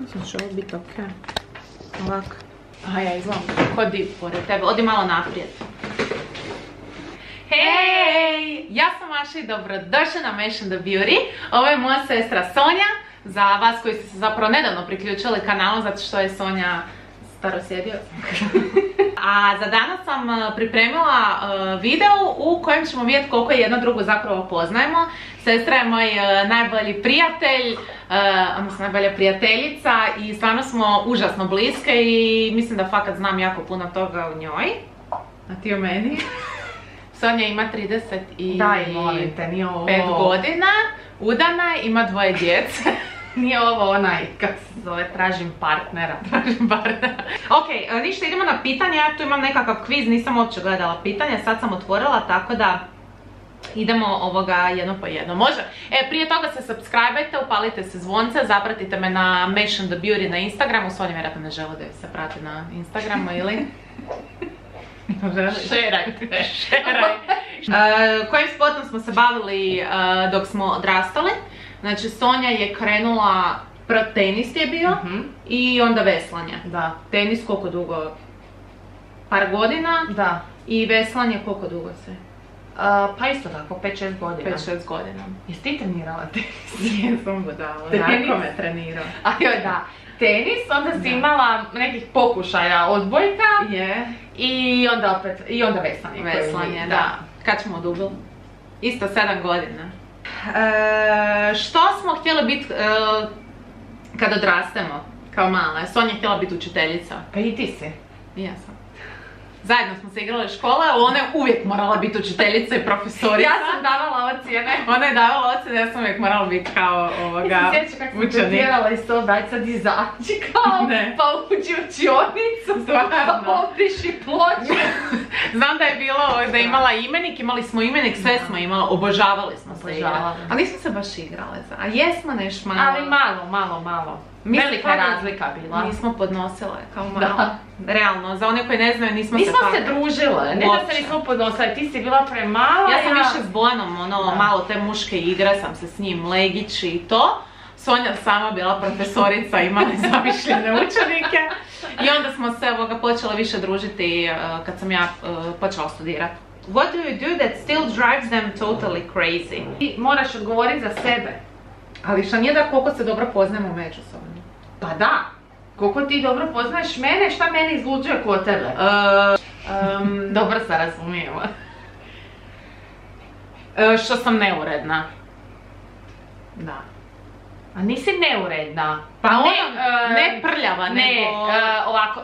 Mislim će ovo biti ok. Ovako. A ja izgledam ko div pored tebe. Odi malo naprijed. Hej! Ja sam Maša i dobrodošla na Mashin' the Beauty. Ovo je moja sestra Sonja. Za vas koji ste se zapravo nedavno priključili kanalu, zato što je Sonja starosjedio. A za danas sam pripremila video u kojem ćemo vidjeti koliko jedno drugu zapravo poznajemo. Sestra je moj najbolji prijatelj, odnosno najbolja prijateljica i stvarno smo užasno bliske i mislim da fakat znam jako puno toga o njoj. A ti o meni? Sonja ima 35 godina, udana, ima 2 djece. Nije ovo onaj, kako se zove, tražim partnera. Ok, ništa, idemo na pitanje, ja tu imam nekakav kviz, nisam uopće gledala pitanje, sad sam otvorila, tako da idemo ovoga jedno po jedno, može? E, prije toga se subscribe-ajte, upalite se zvonce, zapratite me na Mashin' the Beauty na Instagramu, s oni vjerojatno ne žele da se prate na Instagramu ili... Šeraj. Kojim sportom smo se bavili dok smo odrastali? Znači, Sonja je krenula, prvo tenis je bio i onda veslanje. Da. Tenis koliko dugo? Par godina? Da. I veslanje koliko dugo se? Pa isto tako, 5-6 godina. 5-6 godina. Jesi ti trenirala tenis? Jesam budala, jako me trenirao. A joj da. Tenis, onda si imala nekih pokušaja odbojka i onda veslanje. Veslanje, da. Kad ćemo odubili? Isto 7 godina. Što smo htjeli biti kad odrastemo, kao mala? Sonja je htjela biti učiteljica. Pa i ti si. I ja sam. Zajedno smo se igrale škole, ali ona je uvijek morala biti učiteljica i profesorica. Ja sam davala ocjene. Ona je davala ocjene, ja sam uvijek morala biti kao ovoga učenik. Ja se sjećam kako sam pretjerala iz toga, aj sad izađi kao, pa uđi učionicu, pa popriši ploču. Znam da je bilo, da je imala imenik, imali smo imenik, sve smo imala, obožavali smo se igrali. A nismo se baš igrale, a jesmo nešto malo. Ali malo. Velika razlika bila. Nismo podnosile, kao malo. Realno, za one koji ne znaju, nismo se tako... Nismo se družile, ne da se nismo podnosile, ti si bila premala. Ja sam više s Bojanom, ono, malo te muške igre, sam se s njim, legići i to. Sonja sama bila profesorica, imali zamišljene učenike. I onda smo se počela više družiti kad sam ja počela studirati. What do you do that still drives them totally crazy? Ti moraš odgovoriti za sebe. Ali što nije da koliko se dobro poznajemo međusobno. Pa da. Koliko ti dobro poznaješ mene, šta mene izluđuje kod tebe? Dobro se razumijeva. Što sam neuredna. Da. A nisi neuredna. Pa ono, ne prljava, nego... Ne, ovako,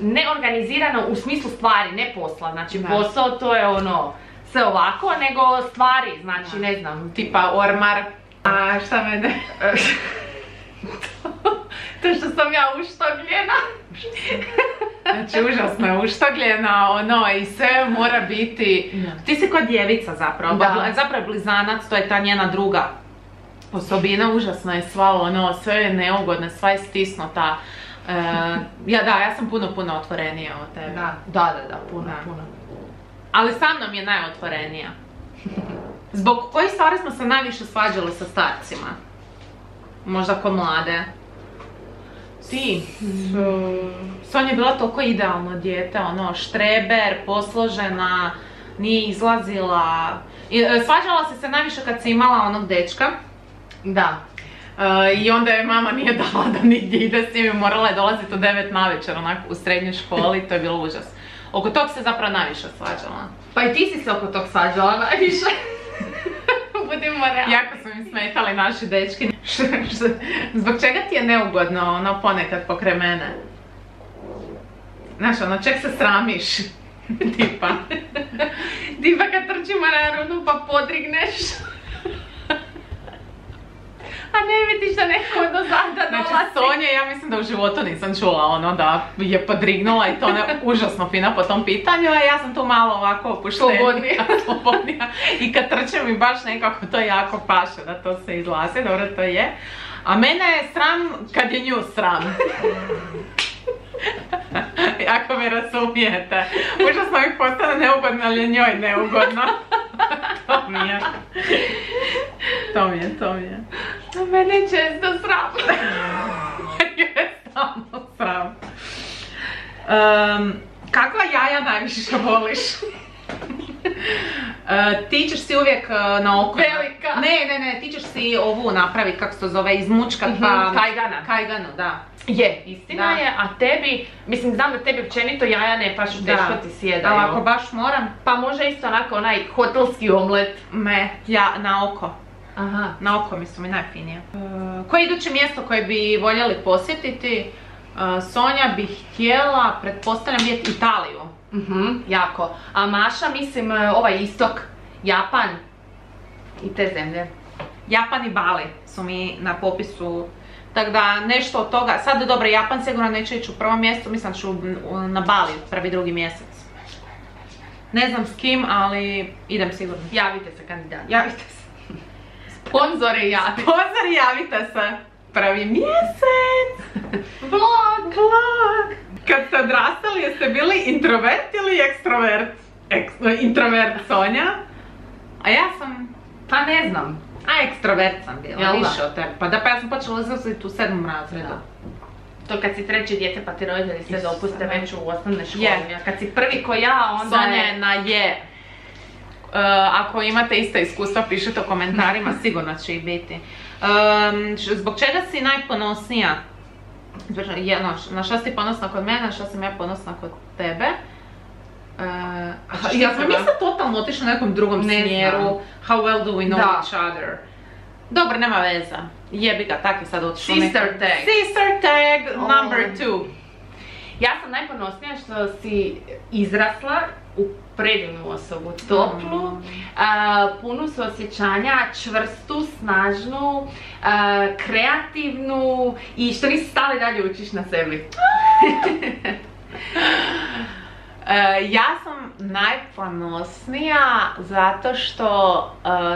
neorganizirano u smislu stvari, ne posla. Znači posao to je ono, sve ovako, nego stvari, znači ne znam, tipa ormar. A šta mene? To što sam ja uštogljena. Znači užasno je uštogljena, ono, i sve mora biti... Ti si kao djevica zapravo, zapravo je blizanac, to je ta njena druga osobina, užasno je sva, ono, sve je neugodna, sva je stisnuta. Ja da, ja sam puno otvorenija od tebe. Da, puno. Ali sa mnom je najotvorenija. Zbog kojih stvari smo se najviše svađali sa starcima? Možda ko mlade? Ti? Sonja je bila toliko idealno dijete, ono, štreber, posložena, nije izlazila... Svađala se najviše kad se imala onog dečka. Da. I onda je mama nije dala da nigdje ide s njim i morala je dolaziti u 9 navečer, onako, u srednjoj školi, to je bilo užas. Oko tog se zapravo najviše svađala. Pa i ti si se oko tog svađala najviše. Budimo realni. Jako su mi smetali naši dečki. Zbog čega ti je neugodno, ono, ponekad pokraj mene? Znaš, ono, ček se sramiš. Tipa. Tipa kad trčimo na rundu pa podrigneš. A ne vidiš da neko od ozada dolazi. Znači, Sonja, ja mislim da u životu nisam čula ono da je podrignula i to ona je užasno fina po tom pitanju, a ja sam tu malo ovako opuštenija, slobodnija i kad trčem mi baš nekako to jako paše da to se izlazi, dobro to je. A mene je sram kad je nju sram. Ako me razumijete. Užasno mi postane neugodno, ali je njoj neugodno. To mi je. A mene je često sram. pravo. Kakva jaja najviše voliš? Ti ćeš si uvijek na oko... Velika! Ne, ti ćeš si ovu napraviti, kako se to zove, izmučkat pa... Kajgana. Kajganu, da. Je, istina je, a tebi, mislim znam da tebi općenito jaja ne pašu, teško ti sjedaju. Da, ako baš moram. Pa može isto onako onaj hotelski omlet. Ne, ja, na oko. Aha. Na oko mi su mi najfinije. Koje iduće mjesto koje bi voljeli posjetiti? Sonja bi htjela, pretpostavljam, vidjeti Italiju. Jako. A Maša, mislim, ovaj istok, Japan i te zemlje. Japan i Bali su mi na popisu, tako da nešto od toga. Sad, dobro, Japan sigurno neće ići u prvo mjesto, mislim da ću na Bali prvi, drugi mjesec. Ne znam s kim, ali idem sigurno. Javite se, kandidati. Javite se. Sponzori, javite. Sponzori, javite se. Prvi mjesec. Vlog. Vlog. Kad ste odrastali, jeste bili introvert ili ekstrovert? Introvert Sonja. A ja sam, pa ne znam. A ekstrovert sam bila, više od tebe. Pa da, pa ja sam počela izlaziti u 7. razredu. To kad si treće djete pa ti roditelji se dopuste već u osnovne školi. Kad si prvi ko ja, onda je... Sonja je na je. Ako imate ista iskustva, pišite u komentarima, sigurno će ih biti. Zbog čega si najponosnija? Na šta si ponosna kod mene, na šta sam ja ponosna kod tebe? Ja sam mislim totalno otišla na nekom drugom smjeru. How well do we know each other? Dobro, nema veza. Jebi ga, tako je sad otišla. Sister tag. Sister tag number 2. Ja sam najponosnija što si izrasla u predivnu osobu, toplu, punu suosjećanja, čvrstu, snažnu, kreativnu i što nisi stali dalje učiš na sebi. Ja sam najponosnija zato što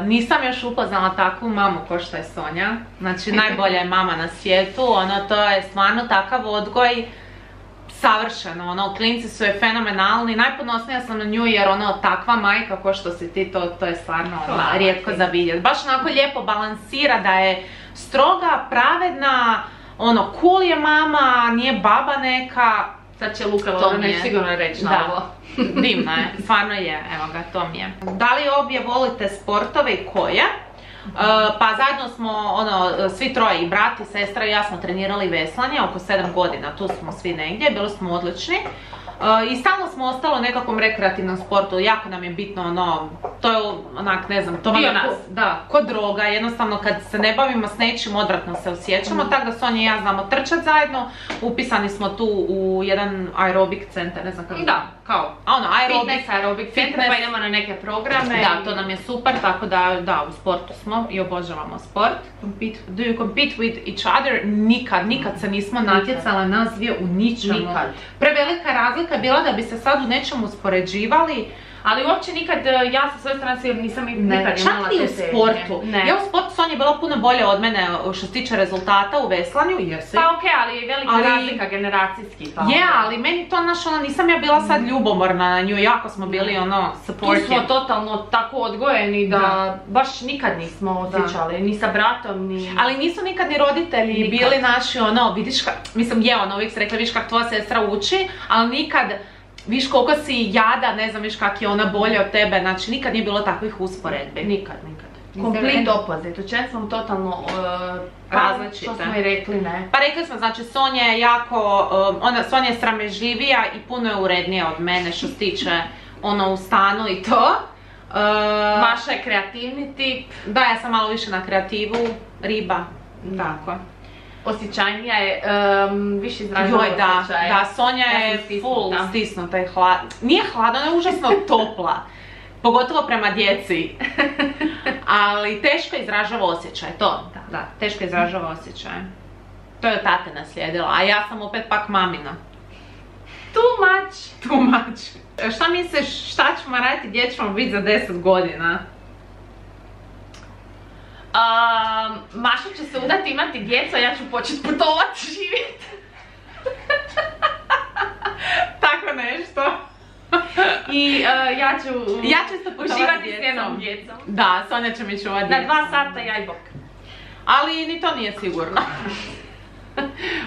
nisam još upoznala takvu mamu kao što je Sonja. Znači najbolja je mama na svijetu, ono to je stvarno takav odgoj. Savršeno, ono, klinci su je fenomenalni, najponosnija sam na nju jer ono, takva majka ko što si ti, to je stvarno rijetko za vidjeti. Baš onako lijepo balansira da je stroga, pravedna, ono, cool je mama, nije baba neka. Sad će Luka ovdje sigurno reći na ovo. Divna je, stvarno je, evo ga, to mi je. Da li obje volite sportove i koje? Pa zajedno smo, ono, svi troje, i brat, i sestra i ja smo trenirali veslanje, oko 7 godina, tu smo svi negdje, bili smo odlični. I stalno smo ostalo u nekakvom rekreativnom sportu, jako nam je bitno, ono, to je onak, ne znam, to vam je ko droga, jednostavno kad se ne bavimo s nečim, odvratno se osjećamo, tako da Sonja i ja znamo trčat zajedno, upisani smo tu u jedan aerobik centar, ne znam kako. Da, kao, a ono, aerobik centar, pa idemo na neke programe. Da, to nam je super, tako da, da, u sportu smo i obožavamo sport. Do you compete with each other? Nikad se nismo natjecale nas dvije u ničemu. Prevelika razlika je bila da bi se sad u nečemu uspoređivali, ali uopće nikad, ja sa svoje strane nisam nikad imala te težnje. Ja u sportu, Sonja je bila puno bolje od mene što se tiče rezultata u veslanju. Pa okej, ali je velika razlika generacijski. Je, ali meni to, znaš, nisam ja bila sad ljubomorna na nju, jako smo bili ono supportive. Tu smo totalno tako odgojeni da baš nikad nismo osjećali, ni sa bratom, ni... Ali nisu nikad ni roditelji bili naši ono, vidiš kak, mislim je ono, uvijek se rekla vidiš kak tvoja sestra uči, ali nikad... Viš koliko si jada, ne znam viš kak je ona bolja od tebe, znači nikad nije bilo takvih usporedbe. Nikad. Complete opposite, u čem smo totalno različite. To smo i rekli, ne? Pa rekli smo, znači Sonja je jako, Sonja je sramežljivija i puno je urednija od mene što se tiče ono u stanu i to. Maša je kreativni tip. Da, ja sam malo više na kreativu, riba, tako. Osjećajnija je, više izražava osjećaje. Da, Sonja je full stisnuta i hladna. Nije hladna, ona je užasno topla. Pogotovo prema djeci. Ali teško izražava osjećaj, to. Da, teško izražava osjećaj. To je od tate naslijedila, a ja sam opet pak mamina. Too much. Šta misliš, šta ćemo raditi, gdje ćemo biti za 10 godina? Maša će se udati, imati djeca, ja ću početi putovati, živjeti. Tako nešto. I ja ću isto uživati s njenom djecom. Da, Sonja će mi čuvati djeca. Na 2 sata, ja i bok. Ali ni to nije sigurno.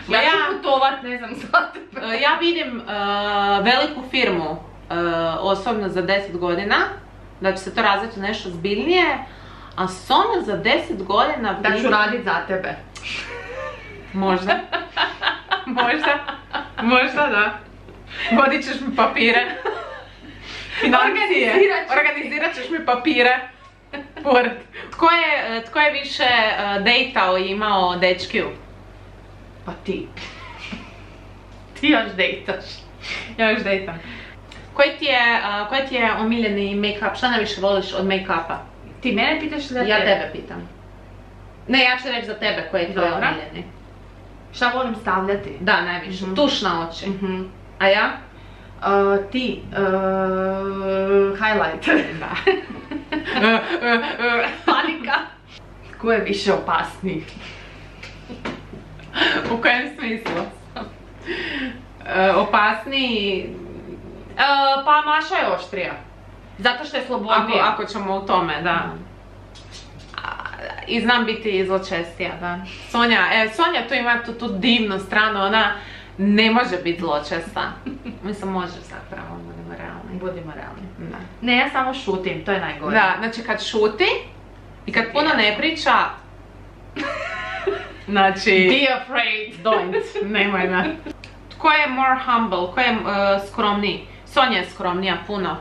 Ja ću putovati. putovat, ne znam za tebe. Ja vidim veliku firmu, osobno za 10 godina, da će se to razviti u nešto zbiljnije, a Sonja za 10 godina... Da ću radit za tebe. Možda. Možda. Možda, da. Vodit ćeš mi papire. Organizirat ćeš mi papire. Tko je više dejtao i imao dečkiju? Pa ti. Ti još dejtaš. Ja još dejtam. Koji ti je omiljeni make-up? Šta najviše voliš od make-upa? Ti mene pitaš za tebe? Ja tebe pitam. Ne, ja ću reći za tebe koji je tvoj omiljeni. Šta volim stavljati? Da, najviše. Tuš na oči. A ja? Ti. Highlighter. Da. Panika. Ko je više opasniji? U kojem smislu? Opasniji... Pa Maša je oštrija. Zato što je slobodnija. Ako ćemo u tome, da. I znam biti izločestija, da. Sonja tu ima tu divnu stranu, ona ne može biti zločesta. Mislim, može zapravo, budimo realni. Budimo realni. Ne, ja samo šutim, to je najgore. Da, znači kad šuti i kad puno ne priča... Znači... Be afraid, don't. Nemoj da. Tko je more humble, tko je skromniji? Sonja je skromnija, puno.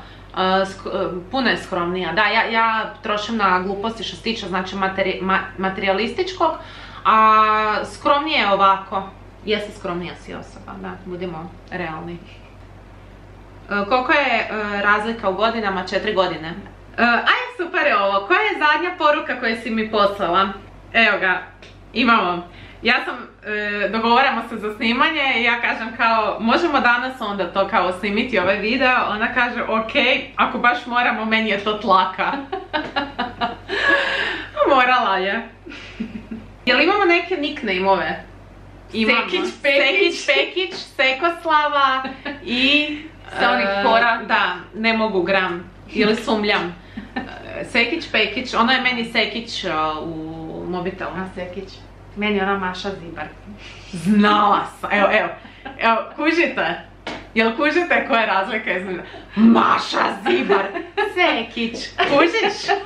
Puno je skromnija. Da, ja trošim na gluposti što se tiče, znači materijalističkog. A skromnije je ovako. Jesi skromnija si osoba, da, budimo realni. Koliko je razlika u godinama? 4 godine. Aj, super je ovo. Koja je zadnja poruka koju si mi poslala? Evo ga. Imamo, ja sam, dogovaramo se za snimanje i ja kažem kao, možemo danas onda to kao snimiti ovaj video, ona kaže ok, ako baš moramo, meni je to tlaka. Morala je. Jel imamo neke nickname-ove? Sekić, Pekić, Sekoslava i... Sa onih fora? Da, ne mogu gram, ili sumljam. Sekić, Pekić, ona je meni Sekić u... mobitel. A Sekić. Meni je ona Maša Zibar. Znala sam. Evo, evo, kužite? Jel kužite koja je razlika između? Maša Zibar. Sekić. Kužiš?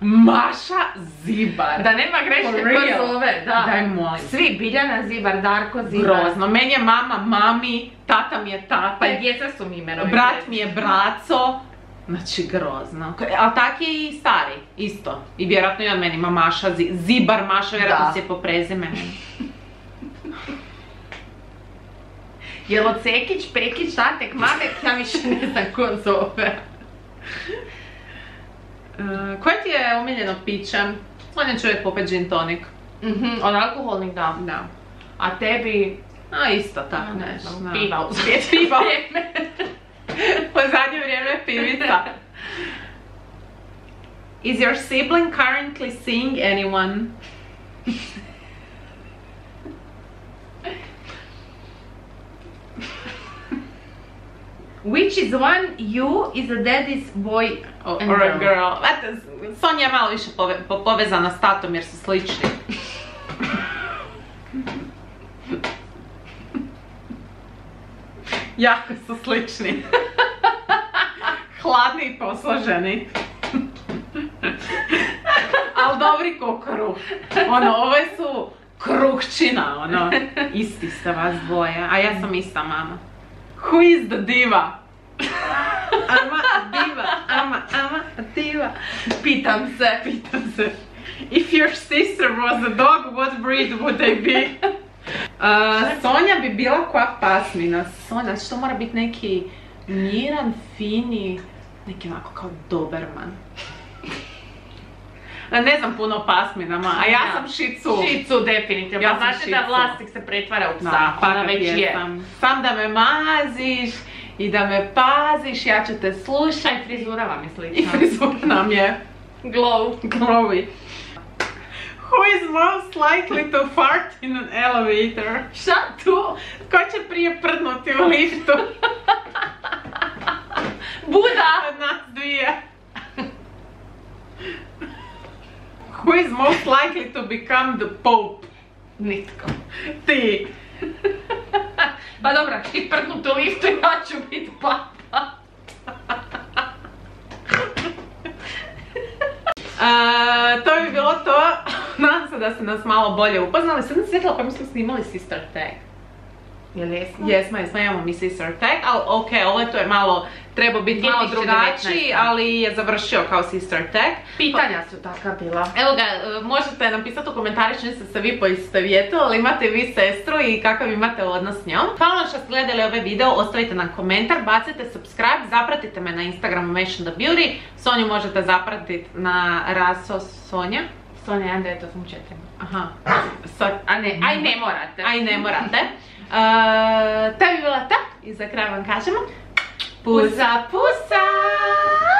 Maša Zibar. Da nema greške ko zove. Daj molim. Svi Biljana Zibar, Darko Zibar. Grozno. Meni je mama mami, tata mi je tate. Pa djeca su mi imenovali. Brat mi je braco. Znači, grozno. Ali tak je i stari, isto. I vjerojatno i od meni ima Maša, Zibar Maša, vjerojatno si je po prezimenu. Jel od Sekić, Pekić, Tatek, Mamek, ja više ne znam ko zove. Koje ti je omiljeno piće? On je čovjek popet gin tonic. Od alkoholnih, da. Da. A tebi? A, isto tako nešto. Piva u svijetu. Piva. Po zadnje vrijeme pivica. Is your sibling currently seeing anyone? Which is one you is a daddy's boy or a girl? Sonja je malo više povezana s tatom jer su slični. Jako su slični. Hladni i posloženi. Ali dobri ko kruh. Ono, ove su kruhčina, ono. Isti ste vas dvoje, a ja sam ista mama. Who is the diva? Ama diva, ama diva. Pitam se. If your sister was a dog, what breed would they be? Sonja bi bila koja pasmina. Sonja, znači to mora biti neki miran, fini, neki onako kao Doberman. Ne znam puno o pasminama, a ja sam šicu. Šicu, definitivno. Znači da vlasnik se pretvara u psa, ona već je. Sam da me maziš i da me paziš, ja ću te slušati. I frizura vam je slična. I frizura nam je. Glowy. Who is most likely to fart in an elevator? Šta tu? Ko će prije prdnuti u liftu? Buda! Od nas dvije. Who is most likely to become the Pope? Nitko. Ti. Ba dobro, ti prdnut u listu, ja ću biti papa. To bi bilo to. Nadam se da ste nas malo bolje upoznali. Sad nas sjetila, pa mi smo snimali sister tag. Jel jesmo? Jesmo, imamo mi sister tag, ali okej, ovo je malo, trebao biti malo drugačiji, ali je završio kao sister tag. Pitanja su taka bila. Evo ga, možete nam pisati u komentariću, niste se vi poistovjetili, ali imate vi sestru i kakav imate odnos s njom. Hvala vam što ste gledali ovaj video, ostavite nam komentar, bacite subscribe, zapratite me na Instagramu Mashin' the Beauty, Sonju možete zapratiti na Rašo Sonja. Sonja 1984. Aha, aj ne morate. Aj ne morate. To bi bila to i za kraj vam kažemo pusa pusa.